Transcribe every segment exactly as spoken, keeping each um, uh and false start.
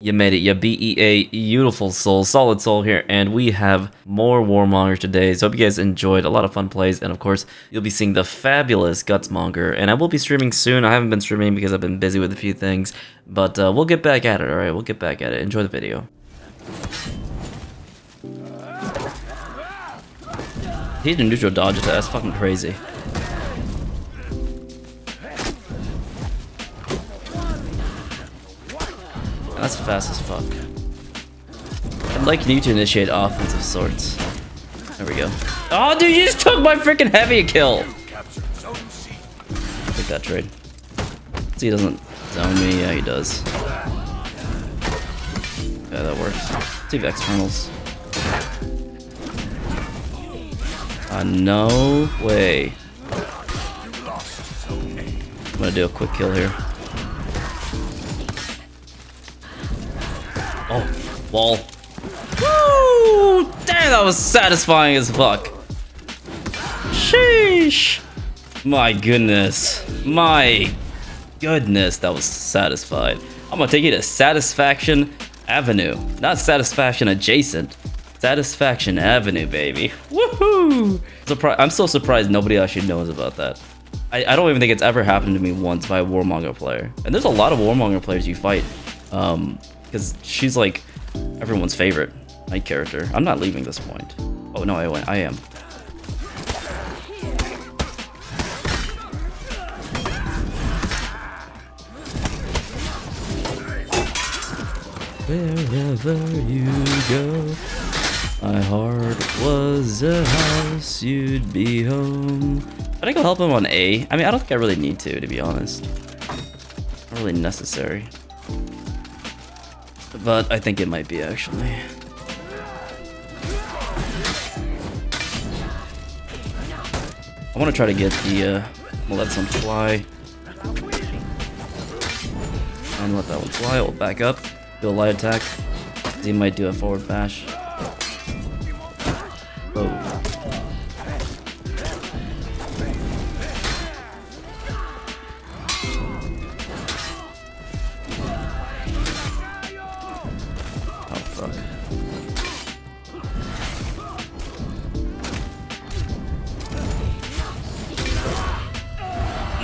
You made it, you B E A, beautiful soul, solid soul here, and we have more Warmonger today, so I hope you guys enjoyed, a lot of fun plays, and of course, you'll be seeing the fabulous Gutsmonger, and I will be streaming soon. I haven't been streaming because I've been busy with a few things, but uh, we'll get back at it, alright, we'll get back at it, enjoy the video. He did a neutral dodge attack, that's fucking crazy. That's fast as fuck. I'd like you to initiate offense of sorts. There we go. Oh, dude, you just took my freaking heavy kill! Take that trade. See, he doesn't zone me. Yeah, he does. Yeah, that works. Let's see if externals. Uh, no way. I'm gonna do a quick kill here. Oh, wall. Woo! Damn, that was satisfying as fuck. Sheesh. My goodness. My goodness, that was satisfied. I'm gonna take you to Satisfaction Avenue. Not Satisfaction Adjacent. Satisfaction Avenue, baby. Woohoo! I'm still surprised nobody actually knows about that. I, I don't even think it's ever happened to me once by a Warmonger player. And there's a lot of Warmonger players you fight. Um... Because she's like everyone's favorite night character. I'm not leaving this point. Oh no, I went. I am. Wherever you go, my heart was a house, you'd be home. Should I go help him on A? I mean, I don't think I really need to, to be honest. Not really necessary. But I think it might be actually. I want to try to get the. Uh, we'll let some fly. And let that one fly. We'll back up. Do a light attack. He might do a forward bash. Whoa.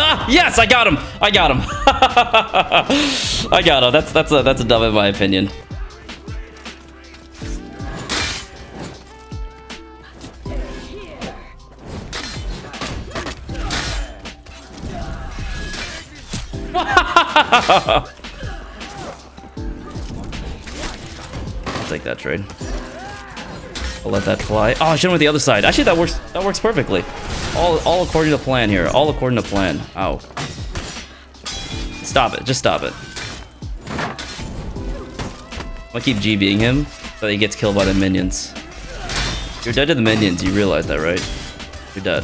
Ah, yes, I got him. I got him. I got him. That's that's a that's a dub in my opinion. I'll take that trade. I'll let that fly. Oh, I should have went the other side. Actually, that works. That works perfectly. All, all according to plan here. All according to plan. Ow. Stop it. Just stop it. I'll keep GBing him so that he gets killed by the minions. You're dead to the minions. You realize that, right? You're dead.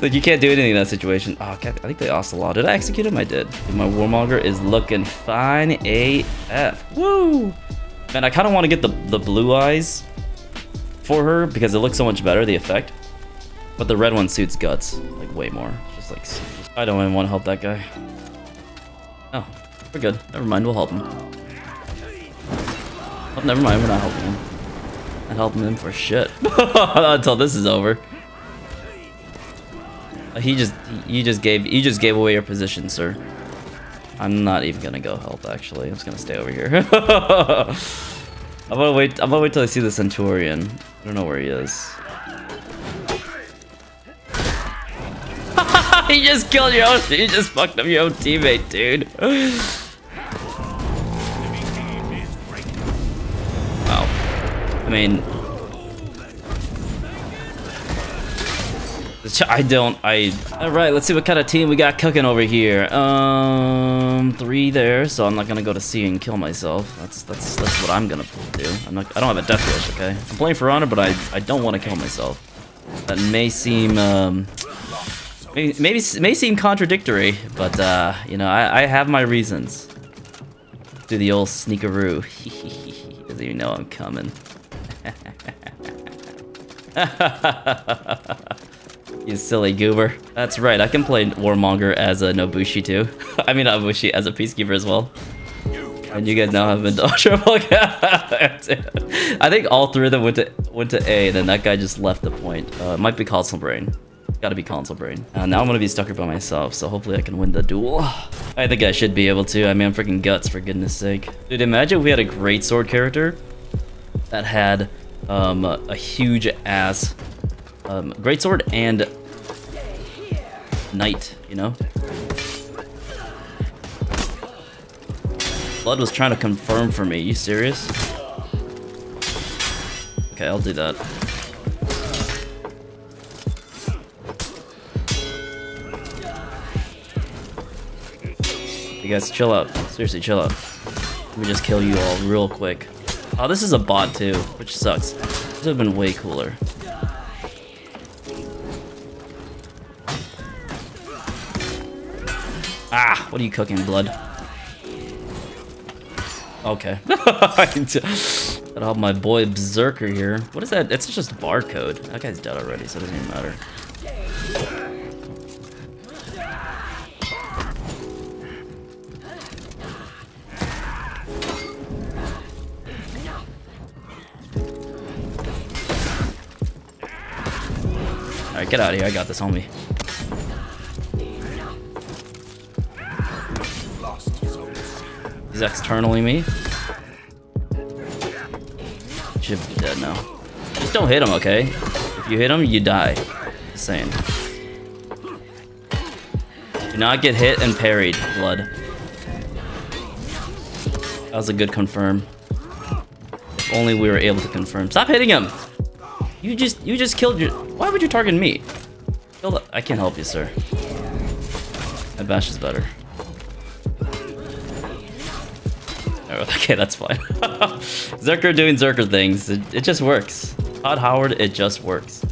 Like, you can't do anything in that situation. Oh, I think they ocelot. Did I execute him? I did. My Warmonger is looking fine A F. Woo! Man, I kind of want to get the, the blue eyes for her because it looks so much better, the effect. But the red one suits Guts, like, way more. Just like, just, I don't even want to help that guy. Oh, we're good. Never mind, we'll help him. Oh, never mind, we're not helping him. Not helping him for shit. Until this is over. He just, you just gave, you just gave away your position, sir. I'm not even gonna go help, actually. I'm just gonna stay over here. I'm gonna wait, I'm gonna wait till I see the Centurion. I don't know where he is. You just killed your own. You just fucked up your own teammate, dude. Wow. I mean, I don't. I. All right. Let's see what kind of team we got cooking over here. Um, three there. So I'm not gonna go to C and kill myself. That's that's that's what I'm gonna do. I'm not. I don't have a death wish. Okay. I'm playing For Honor, but I I don't want to kill myself. That may seem um. Maybe, maybe may seem contradictory, but uh, you know, I, I have my reasons. Do the old sneakeroo. Doesn't even know I'm coming. You silly goober. That's right. I can play Warmonger as a Nobushi too. I mean, not Nobushi, as a Peacekeeper as well. You And you guys now have been dodgeable. I think all three of them went to went to A, then that guy just left the point. Uh, it might be console brain. It's gotta be console brain. Uh, now I'm gonna be stuck here by myself, so hopefully I can win the duel. I think I should be able to. I mean, I'm freaking guts, for goodness sake. Dude, imagine we had a great sword character that had um, a, a huge ass um, great sword and knight, you know? Blood was trying to confirm for me. You serious? Okay, I'll do that. You guys, chill out. Seriously, chill out. Let me just kill you all real quick. Oh, this is a bot too, which sucks. This would have been way cooler. Ah, what are you cooking, Blood? Okay. Gotta help my boy Berserker here. What is that? It's just barcode. That guy's dead already, so it doesn't even matter. Alright, get out of here. I got this, homie. He's externally me. Should be dead now. Just don't hit him, okay? If you hit him, you die. Just saying. Do not get hit and parried, Blood. That was a good confirm. If only we were able to confirm. Stop hitting him! You just you just killed your... Why would you target me? Kill the... I can't help you, sir. That bash is better. Okay, that's fine. Zerker doing Zerker things. It, it just works. Todd Howard, it just works.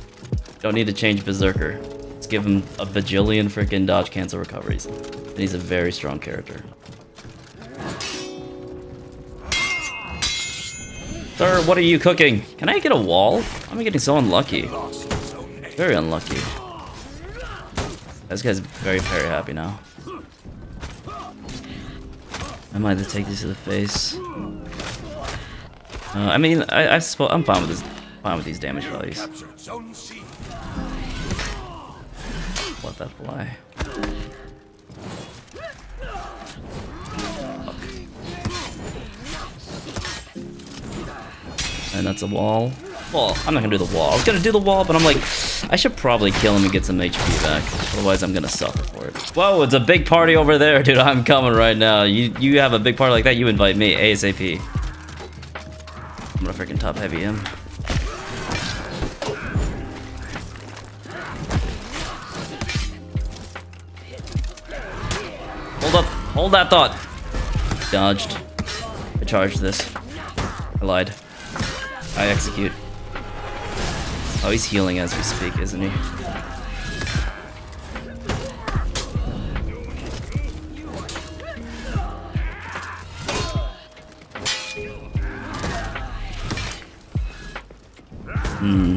Don't need to change Berserker. Let's give him a bajillion freaking dodge cancel recoveries. And he's a very strong character. Sir, what are you cooking? Can I get a wall? I'm getting so unlucky. Very unlucky. This guy's very, very happy now. I might have to take these to the face. Uh, I mean, I, I suppose I'm fine with this, fine with these damage values. Let that fly. Fuck. And that's a wall. Well, I'm not gonna do the wall. I was gonna do the wall, but I'm like, I should probably kill him and get some H P back. Otherwise, I'm gonna suffer for it. Whoa, it's a big party over there, dude. I'm coming right now. You you have a big party like that, you invite me ASAP. I'm gonna freaking top heavy him. Hold up, hold that thought. Dodged. I charged this. I lied. I execute. Oh, he's healing as we speak, isn't he? Hmm.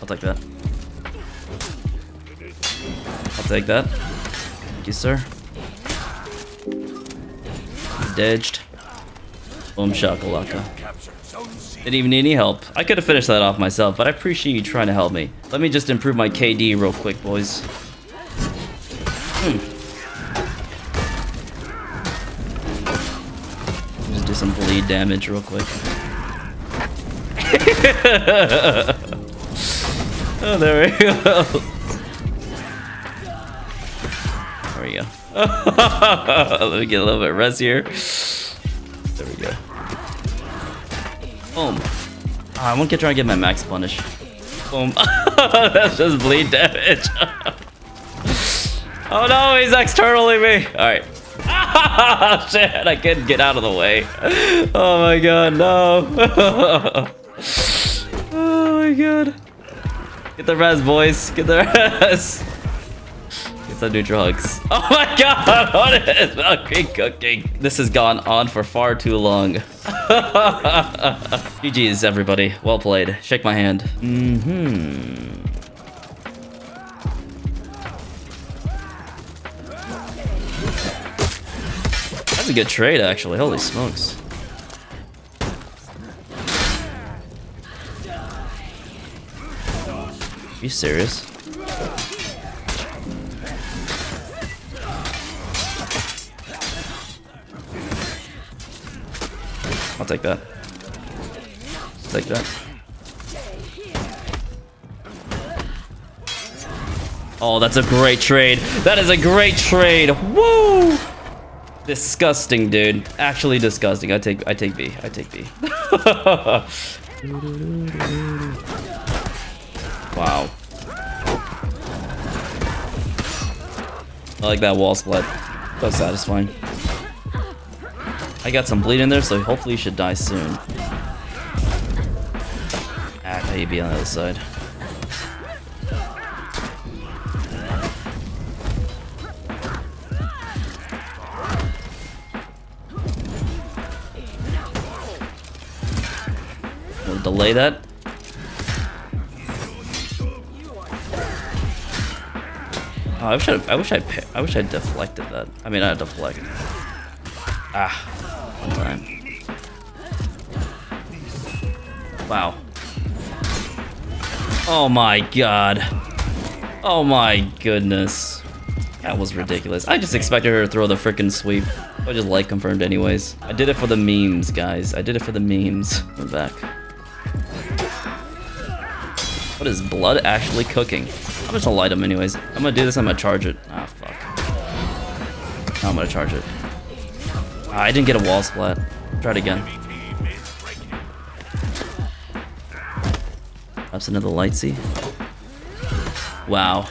I'll take that. I'll take that. Thank you, sir. Dodged. Boom shakalaka. Didn't even need any help. I could have finished that off myself, but I appreciate you trying to help me. Let me just improve my K D real quick, boys. Hmm. Just do some bleed damage real quick. Oh, there we go. There we go. Let me get a little bit of rest here. There we go. Boom. Oh, I won't get trying to get my max punish. Boom. That's just bleed damage. Oh no, he's externally me. All right. Shit, I couldn't get out of the way. Oh my god, no. Oh my god. Get the res, boys. Get the res. The new drugs. Oh my god, what is fucking cooking? This has gone on for far too long. G G's everybody. Well played. Shake my hand. Mm-hmm. That's a good trade, actually. Holy smokes. Are you serious? I'll take that. I'll take that. Oh, that's a great trade. That is a great trade. Woo! Disgusting, dude. Actually disgusting. I take I take B. I take B. Wow. I like that wall split. So satisfying. I got some bleed in there, so hopefully you should die soon. Ah, how you be on the other side? Delay that. Oh, I wish I, I wish I, I wish I deflected that. I mean, I deflect. Ah, one time. Wow. Oh my god. Oh my goodness. That was ridiculous. I just expected her to throw the frickin' sweep. I just like confirmed anyways. I did it for the memes, guys. I did it for the memes. We're back. What is blood actually cooking? I'm just gonna light him anyways. I'm gonna do this, I'm gonna charge it. Ah, fuck. No, I'm gonna charge it. Ah, I didn't get a wall splat. Try it again. Perhaps another lightsy. Wow.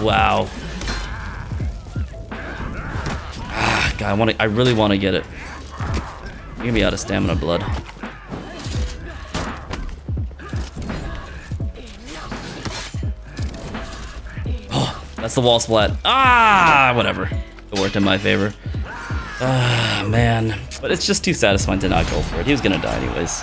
Wow. Ah, God, I wanna, I really wanna get it. You're gonna be out of stamina, blood. That's the wall splat. Ah, whatever. It worked in my favor. Ah, man. But it's just too satisfying to not go for it. He was gonna die anyways.